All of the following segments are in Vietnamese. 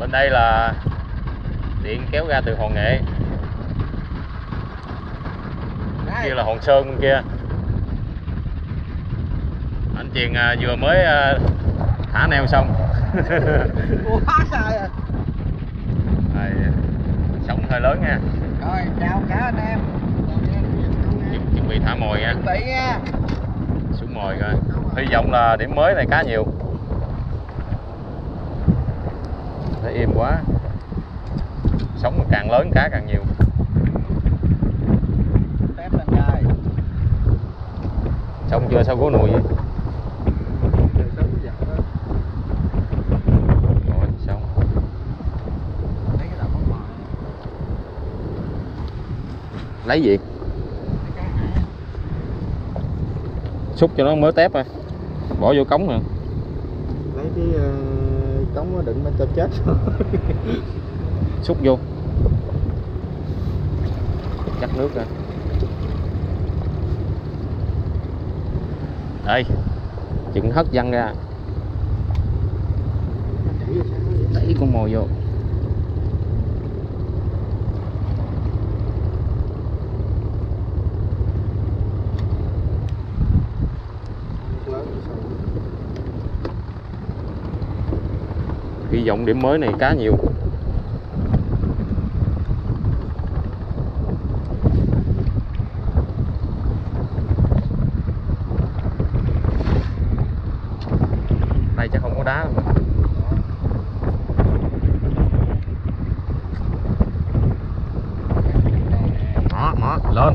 Bên đây là điện kéo ra từ Hòn Nghệ, bên kia là Hòn Sơn bên kia. Anh Triền vừa mới thả neo xong. Quá trời à. Rồi, sóng hơi lớn nha. Rồi, chào cả anh em. Chuẩn bị thả mồi nha. Xuống mồi coi. Hy vọng là điểm mới này cá nhiều. Thấy im quá. Sóng càng lớn cá càng nhiều. Tép lên trời. Xong chưa sao có nồi vậy? Lấy gì? Xúc cho nó mới tép à. Bỏ vô cống nè. Lấy cái cống nó đựng cho chết. Xúc vô. Chắc nước ra. Đây. Chừng hất văng ra. Đẩy con mồi vô. Hy vọng điểm mới này cá nhiều. Này chắc không có đá đâu. Đó, đó, lên.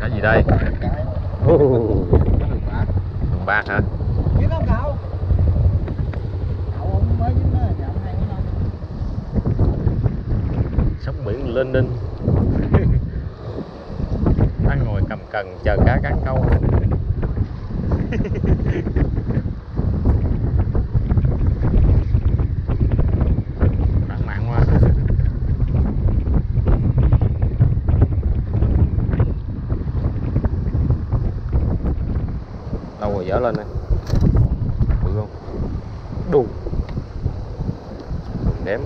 Cái gì đây? Đường bạc hả? Sóng biển lên đinh. Đang ngồi cầm cần chờ cá cắn câu. Bạn mạng quá. Đâu rồi, dở lên nè. Bự không? Đù. Đếm.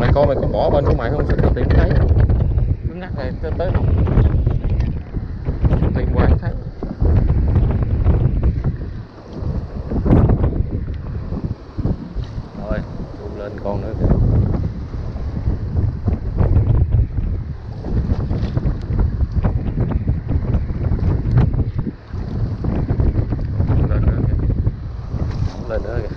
Mày có bỏ bên của mày không? Sao tao tìm thấy? Cứ ngắt này tới tới không? Tìm hoài không thấy. Rồi, rung lên con nữa kìa. Rung lên nữa kìa. Rung lên nữa kìa.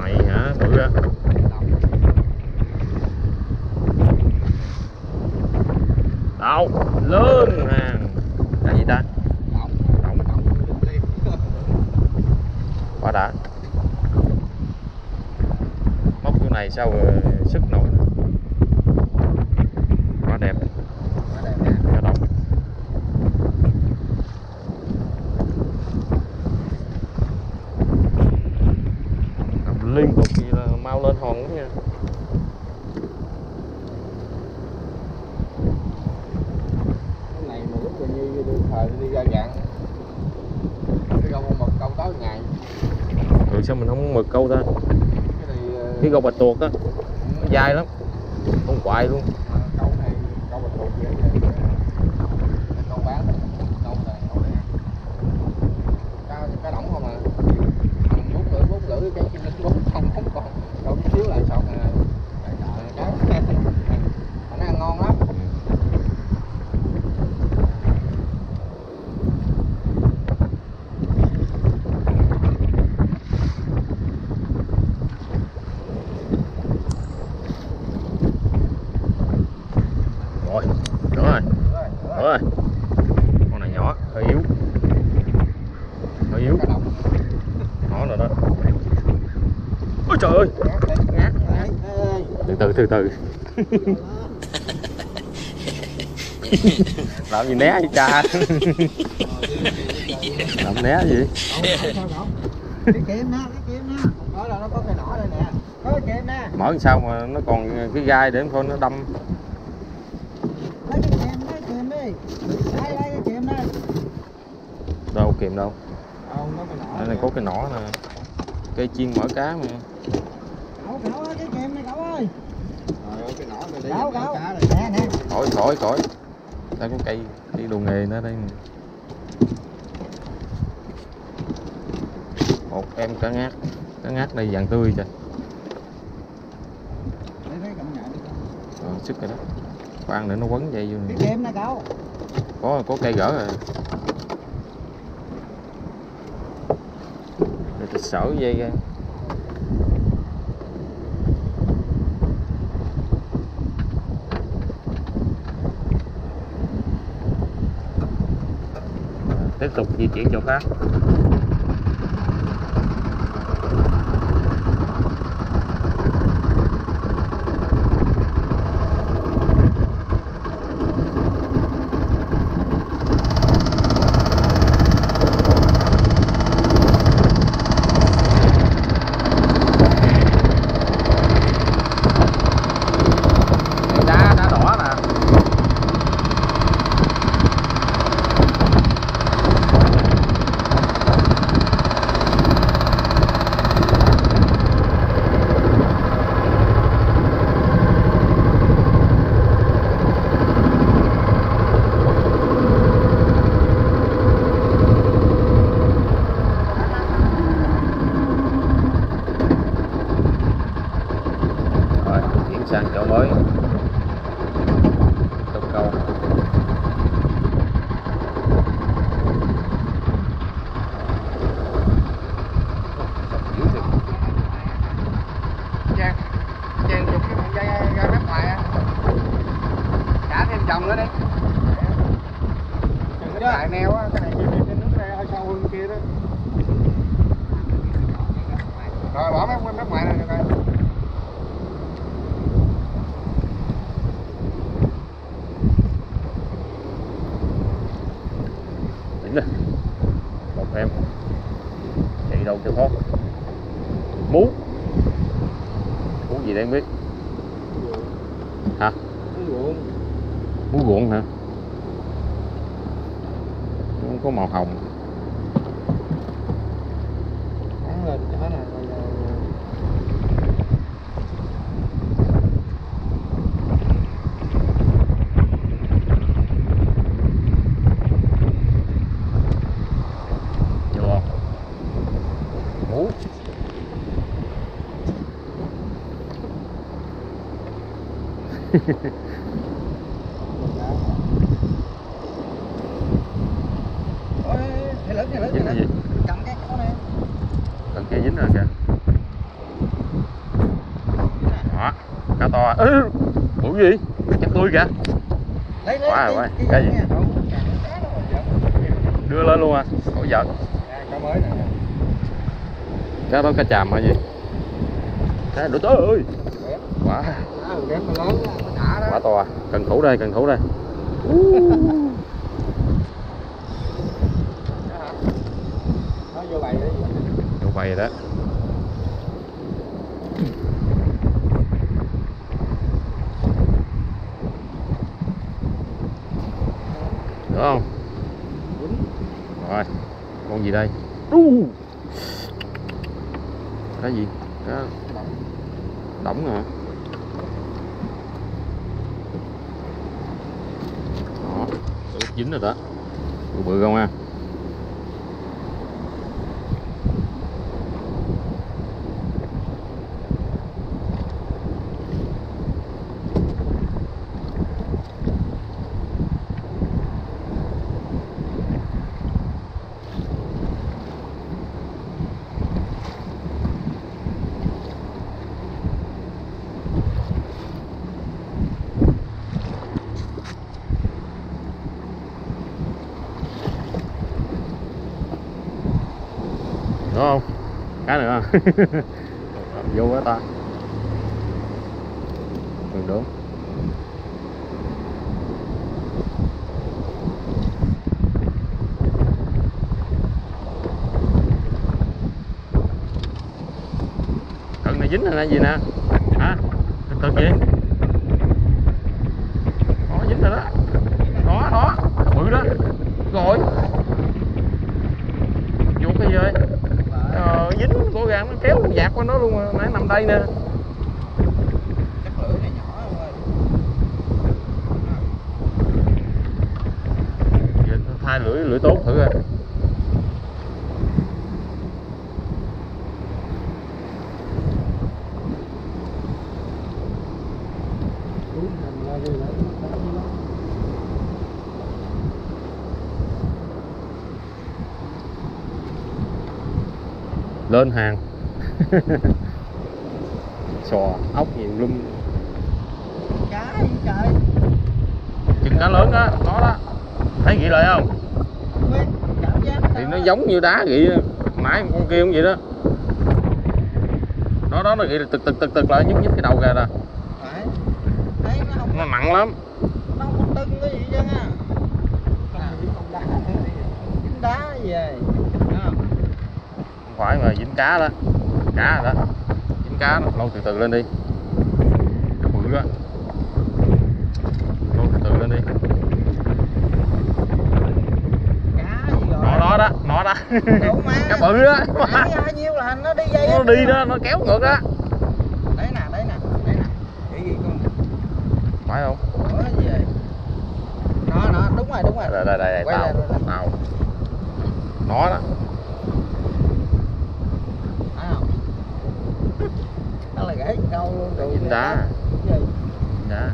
Mày hả, bự ra. Đâu, lớn hàng. Cái gì ta? Động. Quá đã. Móc chỗ này sao sức nổi. Quá đẹp. Liên tục gì là mau lên hòn lắm nha. Cái này mà lúc như thời đi ra dạng. Cái câu mực câu tới ngày. Ừ, sao mình không mực câu ta? Cái câu bạch tuộc á, nó dai lắm, con quại luôn. Câu này câu bạch tuộc dễ dàng. Câu bán, câu này câu này. Cá đỏng không à? Lưỡi cái chim lính bóng không còn đâu xíu lại sọt nè, nó ăn ngon lắm. Rồi, đúng rồi, rồi. Con này nhỏ, hơi yếu, nó rồi đó. Ôi trời ơi. Từ từ. Làm gì né vậy cha? Làm né gì? Mở sao mà nó còn cái gai để thôi nó đâm. Đâu kìm đâu. Đây này có cái nỏ nè. Cây chiên mở cá mà. Cậu ơi, cái kìm này cậu ơi. Cái nỏ này đi cá này. Nè nè. Khỏi khỏi khỏi. Đây có cây đi đồ nghề nữa đây. Một em cá ngát. Cá ngát đây vàng tươi trời. Sức rồi đó. Khoan nữa nó quấn dây vô này. Cái kìm này cậu. Có cây gỡ rồi. Thịt sổ dây ra. Tiếp tục di chuyển chỗ khác. Sang chỗ mới tục câu chèn chụp cái dây ra nước ngoài trả thêm chồng nữa đi lại neo á, cái này trên nước hơi sâu hơn kia đó rồi bỏ mấy nước ngoài này được rồi. Một em chạy đầu kêu thoát mú mú gì đây không biết hả? Mú ruộng hả? Nó không có màu hồng lên cái này. Dính cầm cái cổ này. Cần kia dính rồi kìa. Đó, cá to. Ư, bự gì? Chắc tươi kìa. Quá rồi, quá. Cái gì? Đưa lên luôn à. Hỗ trợ. Cá mới nè. Cá đó cá chàm hả gì? Cá đổ tới ơi. Quá. Quá to, cần thủ đây, cần thủ đây. Vô bầy đó. Vô bầy đó. Được không? Rồi, con gì đây? Cái gì? Cái đổng hả? Dính rồi đó, bự không ha? Đúng không? Cá nữa vô quá ta. Được đúng. dính là gì nè, hả? Từ từ kìa, nó dính rồi đó, đó bự đó rồi, vuột cái gì vậy? Dính của gà nó kéo dạt qua nó luôn, nãy nằm đây nè. Hai lưỡi tốt thử coi. Lên hàng. Sò, ốc nhiều lum. Cá gì trời. Chừng cá lớn á, nó đó. Thấy vậy rồi không? Thì nó giống như đá vậy, nãy con kia cũng vậy đó. Đó nó ghi là tực lại, nhúc nhích cái đầu kìa nè. Nó mặn lắm. Nó không tưng cái gì chứ ha. Dính đá về. Không phải mà dính cá đó. Cá rồi đó. Dính cá đó, lâu từ lên đi. Cái bự đó. Lâu từ lên đi. Nó đó, cá bự đó. Nãy nhiêu là nó đi dây. Nó đi đó, nó kéo ngược đó. Đấy nè. Cái gì con? Phải không? Ủa gì vậy? Nó đúng rồi. Đây tao. Nó đó. Phải không? Nó là gãy câu luôn rồi. Dính đá. Đá.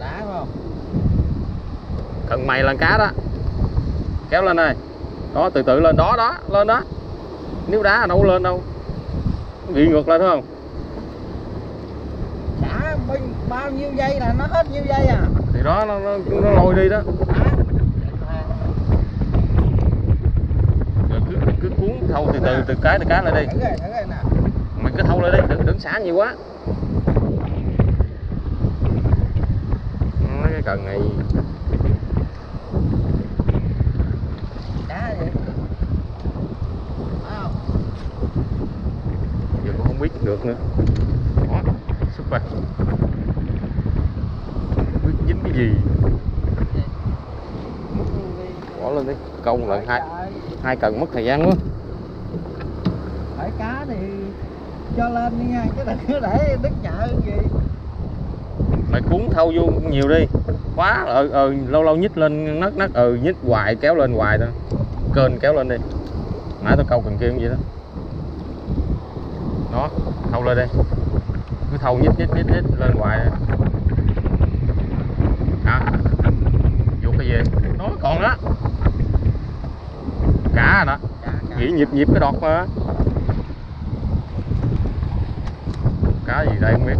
Đá không? Cần mày là cá đó, kéo lên đây, đó từ lên đó lên đó, nếu đá là đâu lên đâu, bị ngược lên đúng không? Đã bao nhiêu giây là nó hết nhiêu giây à? Thì đó nó lôi đi đó. Rồi cứ cuốn thâu từ cái lên đi. Mày cứ thâu lên đi, đừng xả nhiều quá. Cái cần này. Biết được nữa, đó, xúc vật, biết dính cái gì, bỏ lên đi, câu lần hai cần mất thời gian quá. Phải cá thì cho lên đi nha, chứ đừng cứ để đứt nhợ gì. Mày cuốn thâu vô nhiều đi, khóa, lâu nhích lên nấc nhích hoài kéo lên hoài thôi, kênh kéo lên đi, nãy tao câu cần kia cũng vậy đó. Đó, thâu lên đây, cứ thâu nhích lên hoài nè. Hả? Vô cái gì? Nó còn đó. Cá đó. Nghĩ nhịp cái đọt mà. Cá gì đây không biết.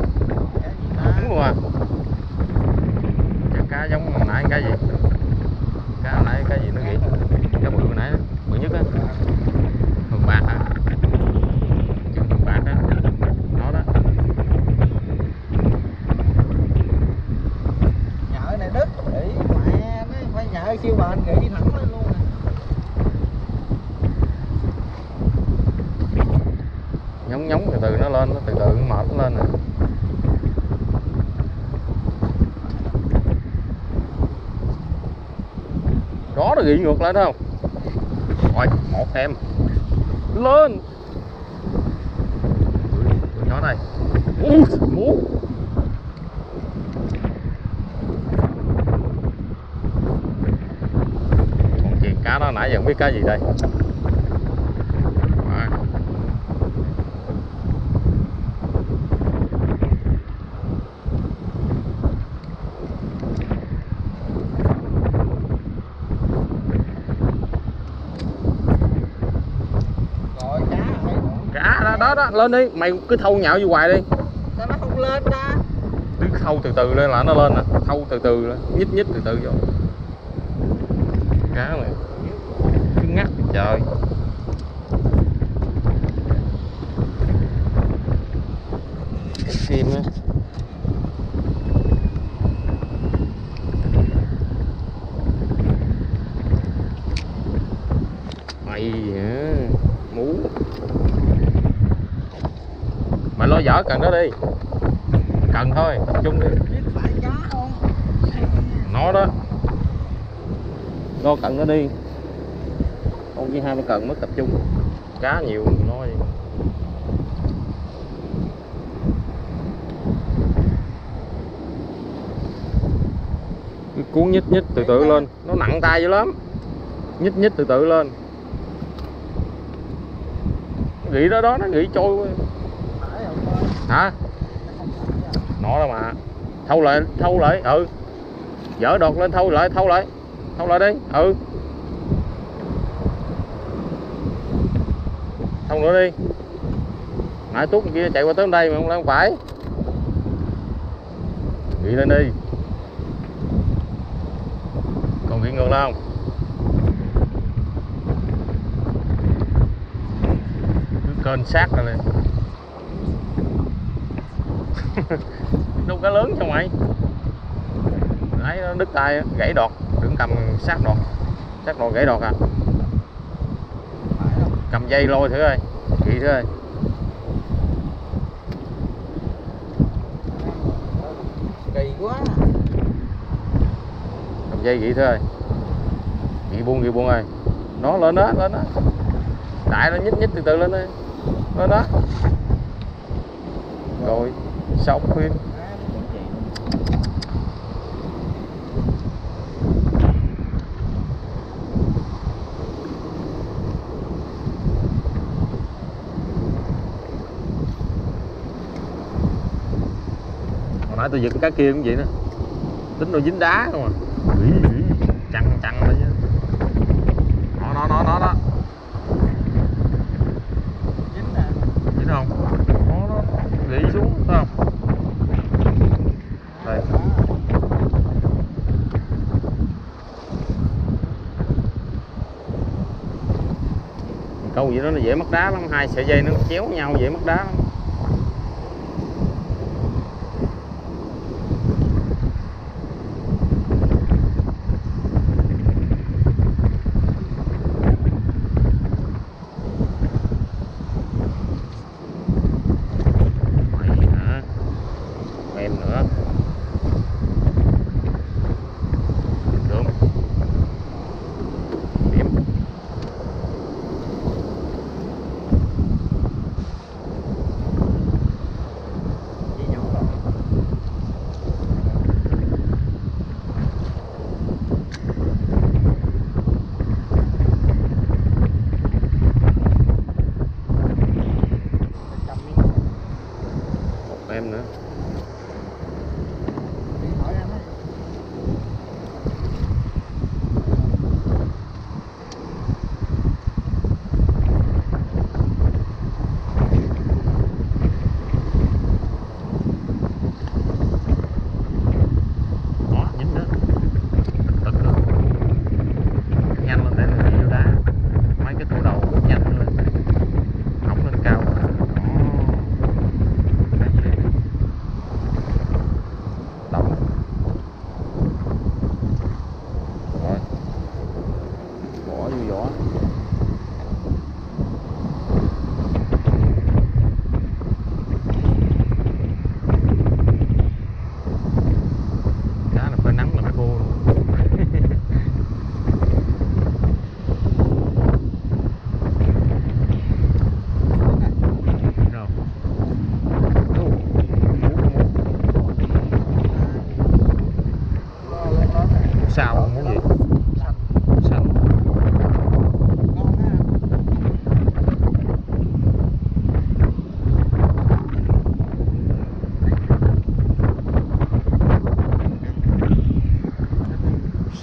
Đúng luôn à. Cá giống hồi nãy cái gì? Cá hồi nãy cái gì nó nghĩ? Cá bự hồi nãy đó, bự nhất á. Hồng bạc hả? Siêu bền nghĩ thẳng lên luôn nè. Nhóng từ nó lên, nó từ nó mệt nó lên nè. Đó nó gị ngược lại đó không? Rồi, một em. Lên. Nhỏ đây. Ui, cá đó nãy giờ không biết cá gì đây. À. Rồi cá đó lên đi, mày cứ thâu nhạo vô hoài đi. Sao nó không lên ta? Cứ thâu từ lên là nó lên nè, à. Thâu từ nhích từ vô. Cá này. Ngắt trời. Cái sim á. Mày hả? dở cần đó đi, cần thôi, tập trung đi. Nó đó, lo cần nó đi. Con chỉ 20 cần mới tập trung, cá nhiều nó đi. Cuốn nhích từ từ lên, nó nặng tay dữ lắm. Nhích từ từ lên. Nghĩ đó nó nghĩ trôi quá. Hả? Nó đâu mà. Thâu lại, ừ. Dở đột lên thâu lại. Thâu lại đi, ừ. Thâu nữa đi. Nãy tuốt kia chạy qua tới đây mà không phải. Nghĩ lên đi. Còn nghĩ ngược không? Kênh sát rồi này. Đâu cá lớn cho mày. Đấy nó đứt tay gãy đọt, đừng cầm sát đọt gãy đọt à. Cầm dây lôi thử ơi, chị thử ơi. Kỳ quá. Cầm dây chị thử ơi. Chị buông ơi. Nó lên đó. Đại nó nhích từ từ lên đi. Lên đó. Rồi, xong phim. Hồi nãy tôi giật cái cá kia cũng vậy đó. Tính nó dính đá không à. Chằn lên chứ. Nó. Không? Nó gãy xuống phải không? Đây. Câu vậy đó nó dễ mất đá lắm, hai sợi dây nó chéo nhau dễ mất đá lắm.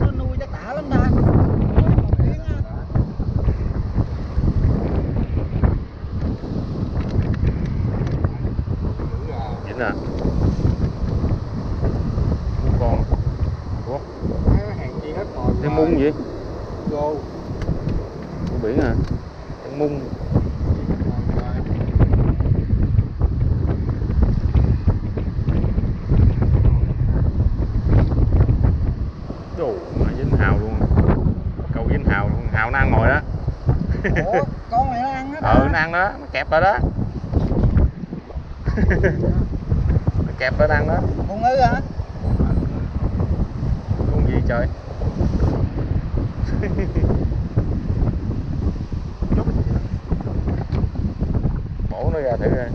xanh nuôi chắc tả lắm ta. Dính à. Con. Ủa. Cái mung gì? Gô. Biển hả? Cái mung. Dính hào luôn, câu dính hào luôn, hào đang ngồi đó. Ủa, có nó ăn đó, nó kẹp ở đó. Nó kẹp ở ăn đó. Con ngư hả? Con gì trời? Bổ nó ra thử coi.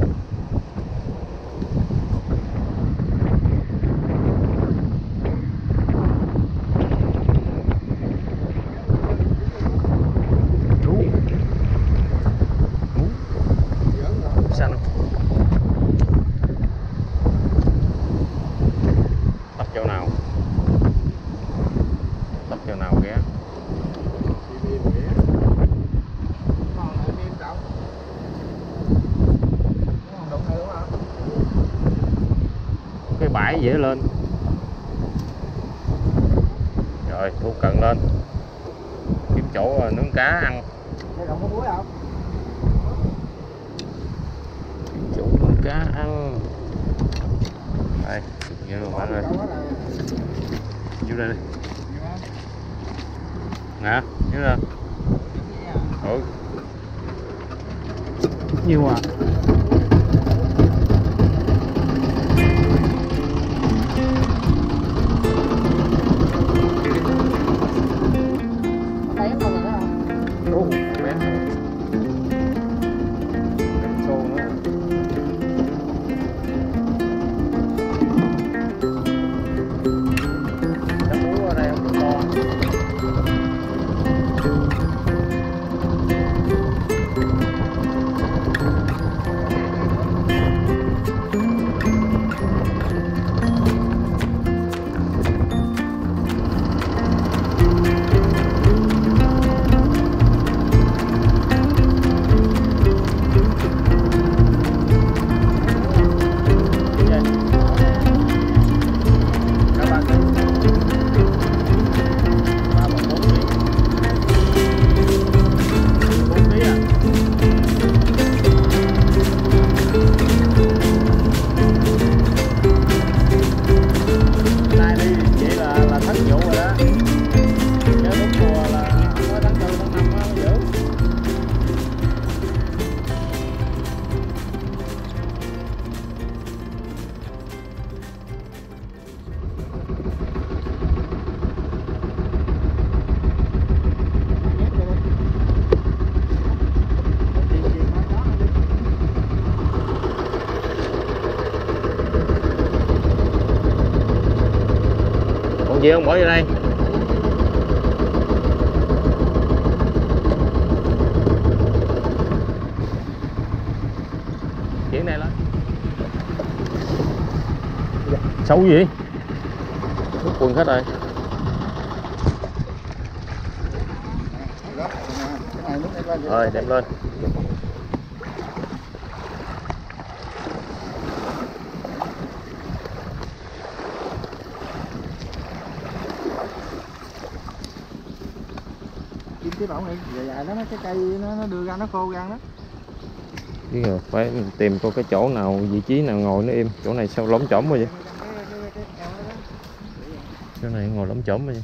Bãi dễ lên rồi, thu cận lên kiếm chỗ nướng cá ăn. Kiếm chỗ nướng cá ăn đây, vô luôn bạn ơi, vô đây đi nè, vô đây. Ừ. Nhiều à. Gì không bỏ vô đây. Chuyện này lên. Xấu gì? Nước quần hết rồi. Rồi đẹp lên. Cái bỏng này dài dài đó, cái cây nó đưa ra nó khô ra đó. Biết rồi, phải tìm coi cái chỗ nào, vị trí nào ngồi nó im. Chỗ này sao lõm chỏm quá vậy? Chỗ này ngồi lõm chỏm quá vậy?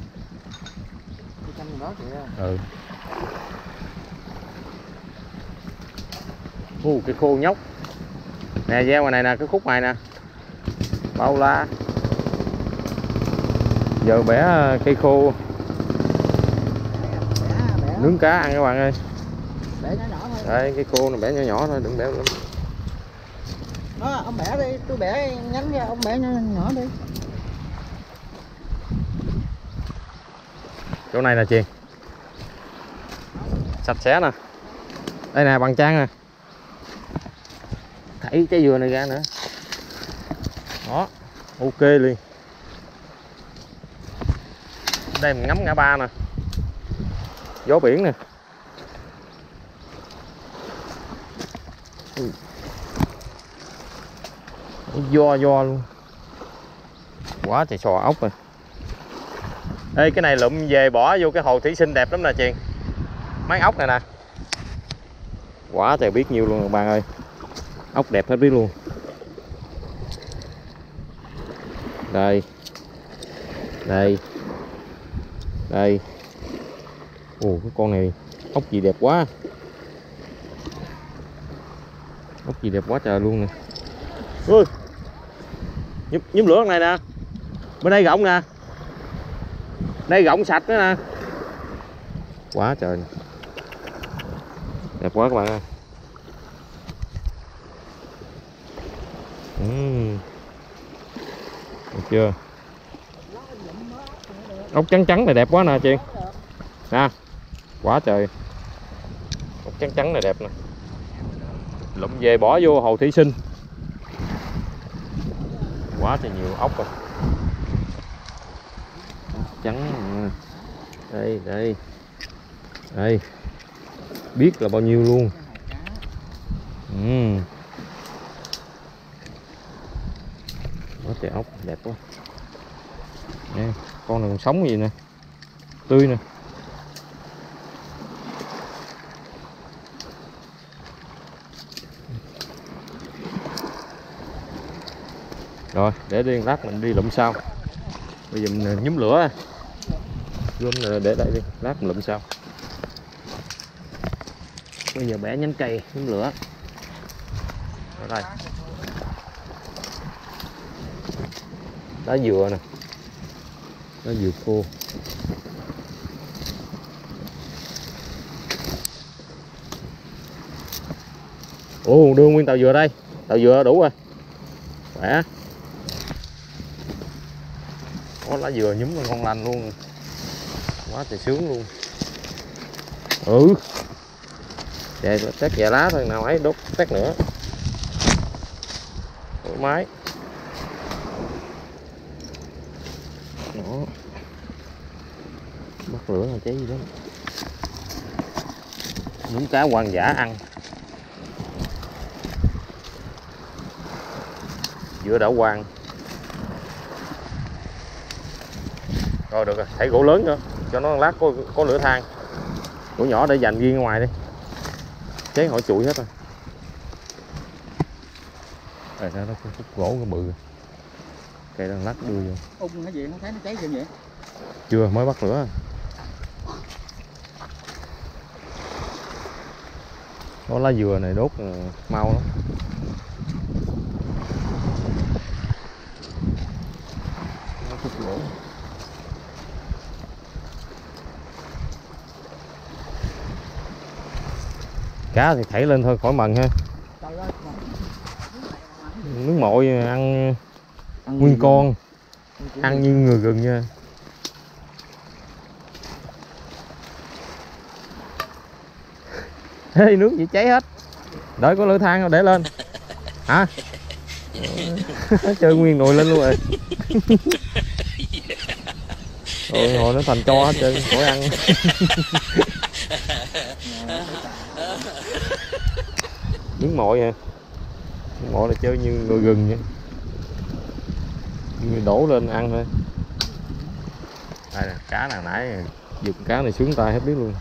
Ừ. Cái khô nhóc. Nè gieo ngoài này nè, cái khúc này nè. Bao la. Giờ bẻ cây khô nướng cá ăn các bạn ơi. Bẻ nhỏ nhỏ thôi. Đây cái cô này bẻ nhỏ nhỏ thôi, đừng bẻ lắm. Đó, ông bẻ đi, tôi bẻ nhánh ra, ông bẻ nhỏ nhỏ đi. Chỗ này nè chị. Sạch sẽ nè. Đây nè, bằng trang nè. Thảy trái dừa này ra nữa. Đó, ok liền. Đây mình ngắm ngã ba nè. Gió biển nè. Do luôn. Quá trời sò ốc rồi. Ê cái này lụm về bỏ vô cái hồ thủy sinh đẹp lắm nè chị. Mấy ốc này nè. Quá trời biết nhiều luôn các bạn ơi. Ốc đẹp hết biết luôn. Đây. Đây. Đây. Ồ cái con này ốc gì đẹp quá. Ốc gì đẹp quá trời luôn nè. Ui, nhúm lửa con này nè. Bên đây gọng nè. Đây gọng sạch nữa nè. Quá trời. Đẹp quá các bạn ơi. Được chưa? Ốc trắng trắng này đẹp quá nè chị. Nè. Quá trời. Ốc trắng trắng này đẹp nè. Lụm về bỏ vô hồ thủy sinh. Quá trời nhiều ốc rồi. Trắng nè. Đây đây. Đây. Biết là bao nhiêu luôn. Quá trời ốc đẹp quá. Đây, con này còn sống gì nè. Tươi nè. Rồi, để đi lát mình đi lụm sau. Bây giờ mình nhúm lửa. Gom này để đây đi, lát mình lụm sau. Bây giờ bẻ nhánh cây nhúm lửa. Ở đây. Lá dừa nè. Lá dừa khô. Ồ, đưa nguyên tàu dừa đây. Tàu dừa đủ rồi. Khỏe. Có lá dừa nhúm ngon lành luôn. Quá trời sướng luôn. Ừ. Về tét vài lá thôi, nào ấy đốt tét nữa. Thoải mái. Đó. Bắt lửa là cháy gì đó. Nhúm cá hoang dã ăn. Dừa đảo hoang. Rồi được rồi, thấy gỗ lớn nữa cho nó lát có lửa than. Gỗ nhỏ để dành riêng ngoài đi. Cháy hỏi chuỗi hết rồi. Tại sao nó có khúc gỗ cái bự rồi. Cây đang lát đưa vô. Ung nó gì nó thấy nó cháy chưa vậy? Chưa, mới bắt lửa. Có lá dừa này đốt mau lắm. Nó khúc gỗ. Cá thì thảy lên thôi khỏi mần ha. Miếng mội ăn nguyên con, ăn như người gừng nha. Ê, nước gì cháy hết. Đợi có lửa than không để lên. Hả? Chơi nguyên nồi lên luôn rồi. Rồi hồi nó thành cho hết trơn, khỏi ăn. Miếng mội hả? Miếng mội là chơi như người gừng vậy. Người đổ lên ăn thôi. Đây là cá nào nãy dùng cá này xuống tay hết biết luôn.